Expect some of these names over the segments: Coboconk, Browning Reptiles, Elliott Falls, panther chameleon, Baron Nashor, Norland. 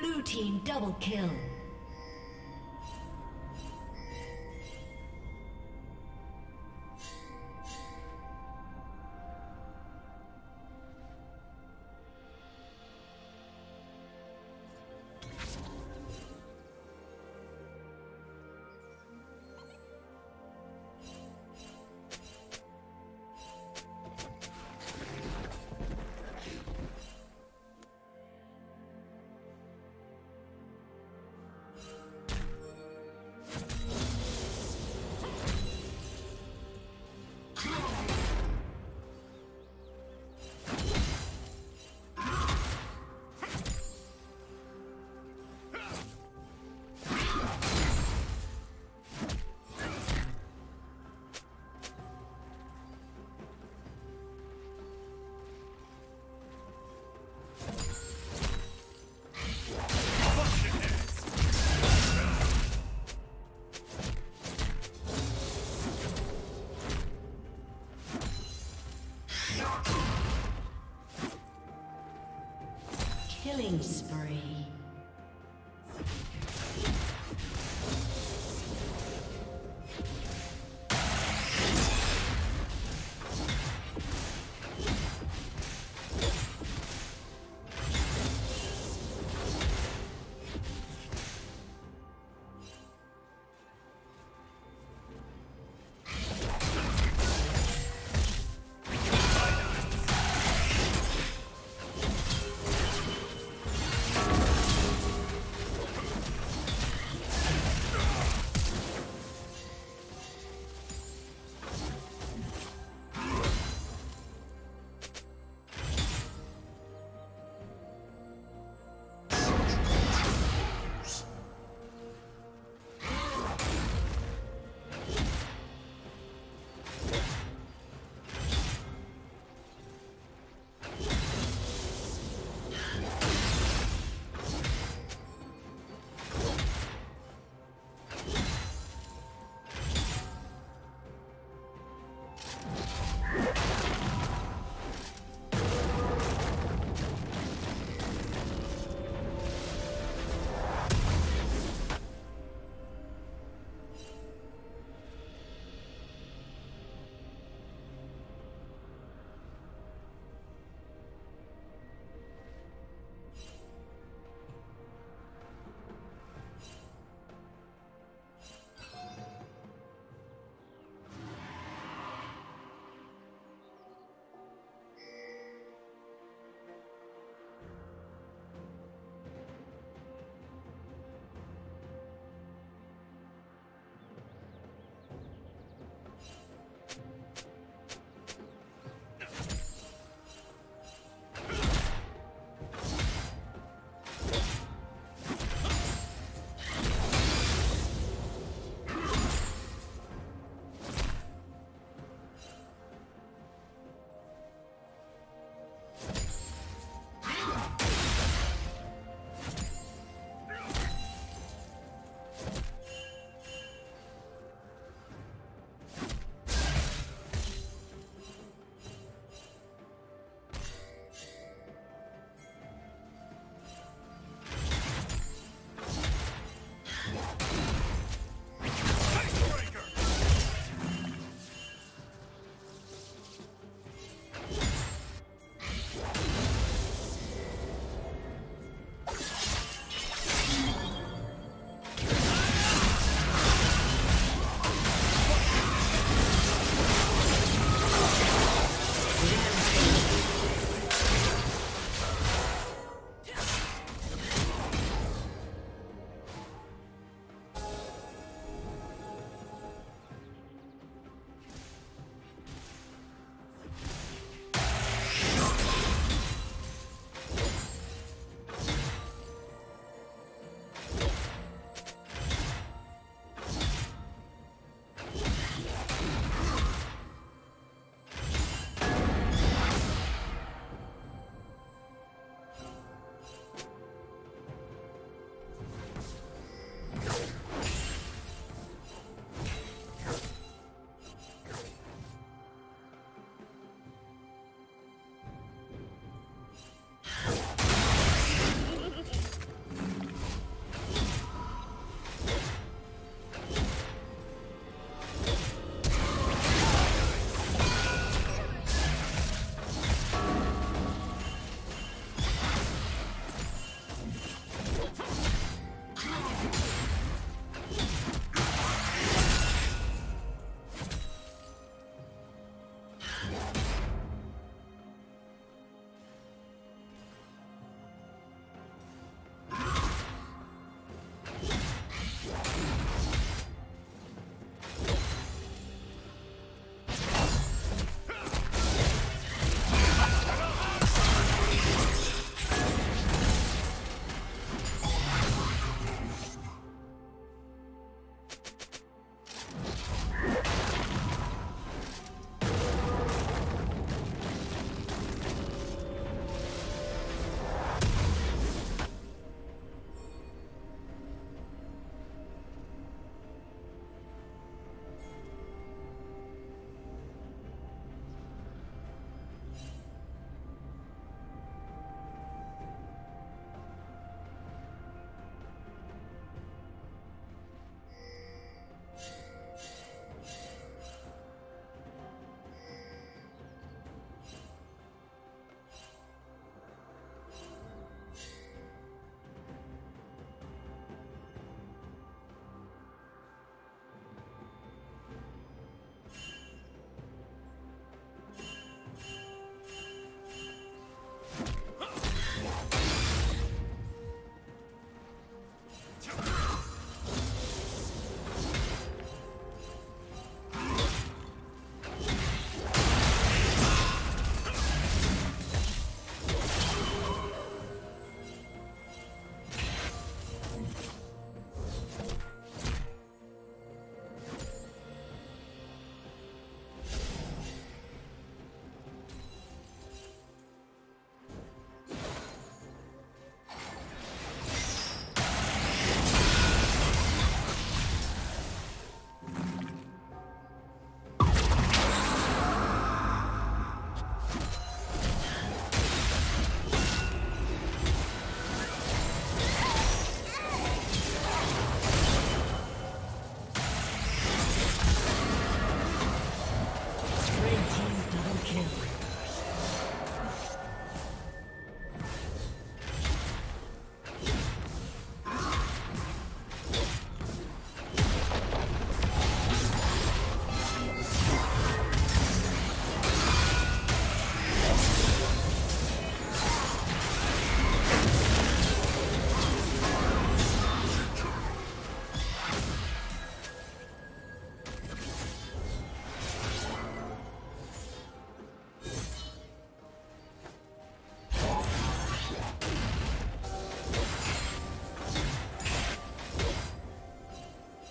Blue team double kill. Killing spree.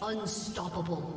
Unstoppable.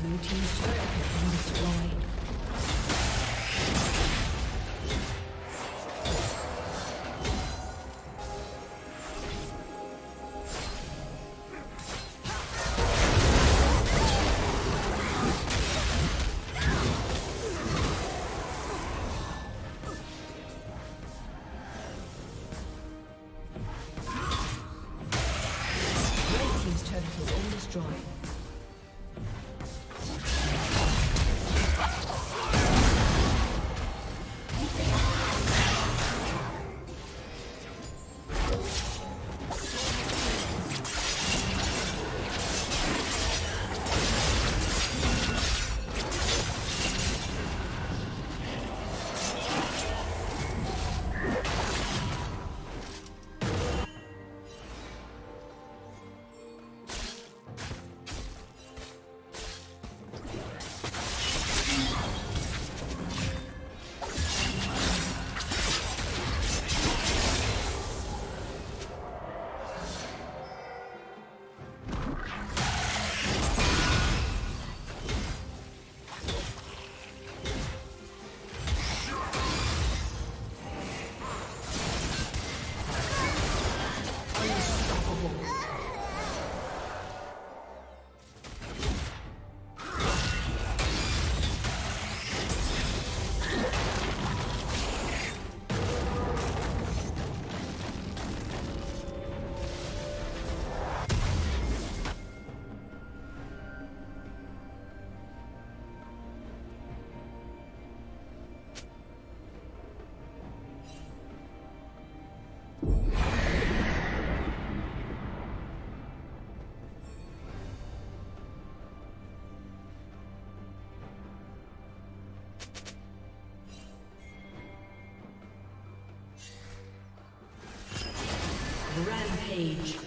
Blue team's turret has been destroyed. Rampage.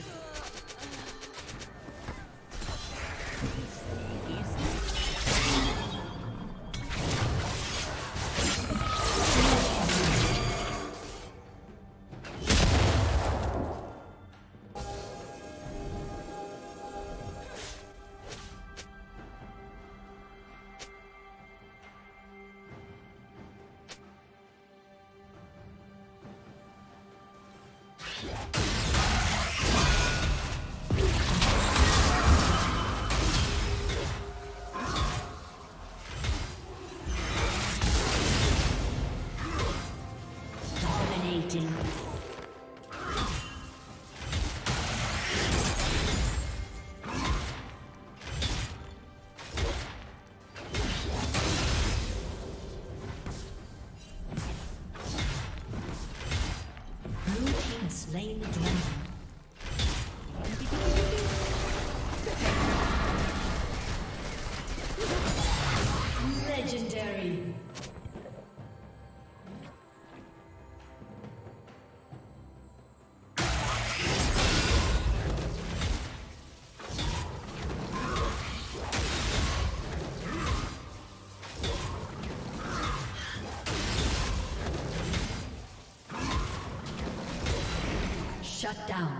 Shut down.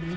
Blue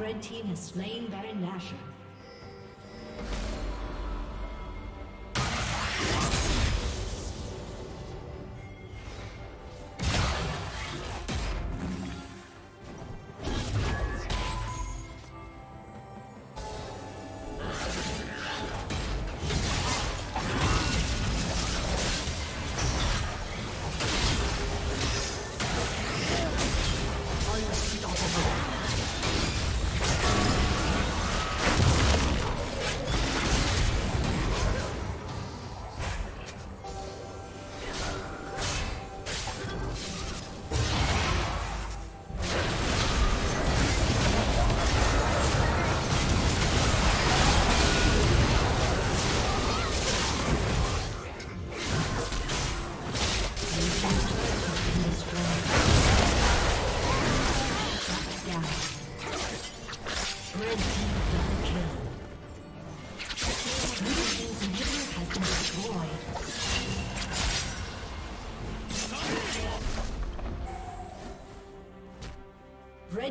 Red team has slain Baron Nashor. Red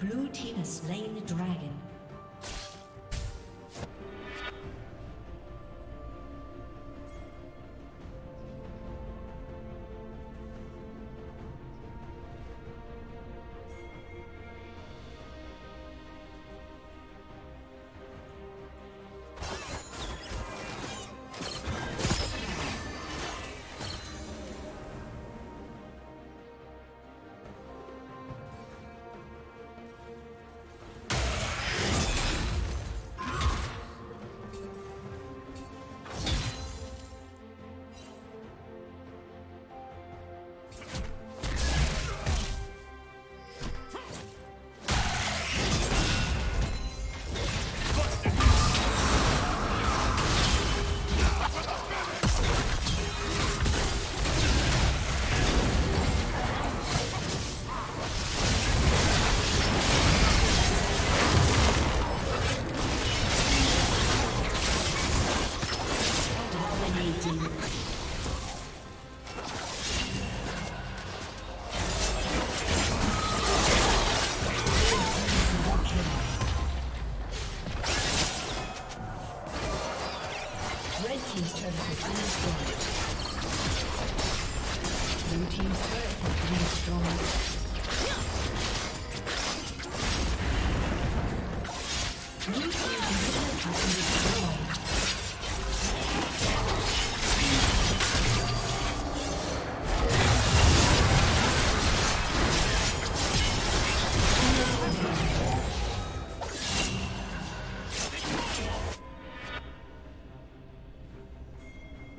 Blue team has slain the dragon.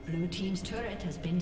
Blue team's turret has been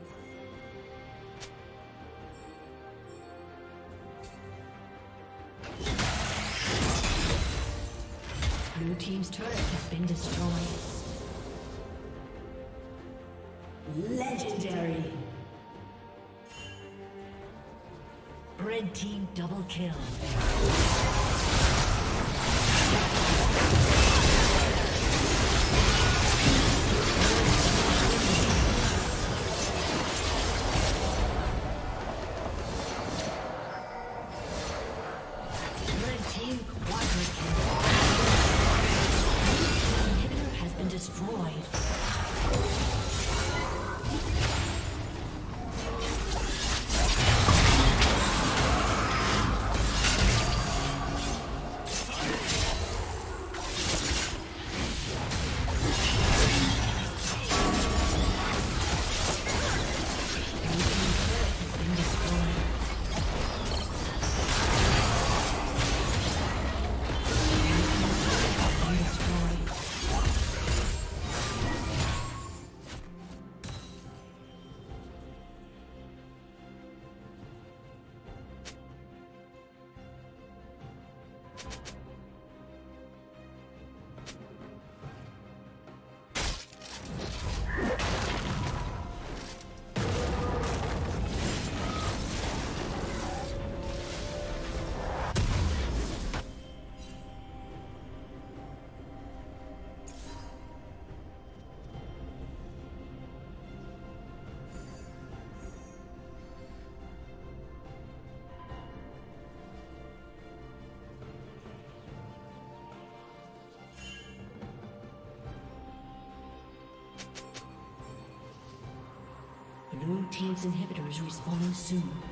Blue team's turret has been destroyed. Legendary. Red team double kill. Destroyed. contains inhibitors respawning soon.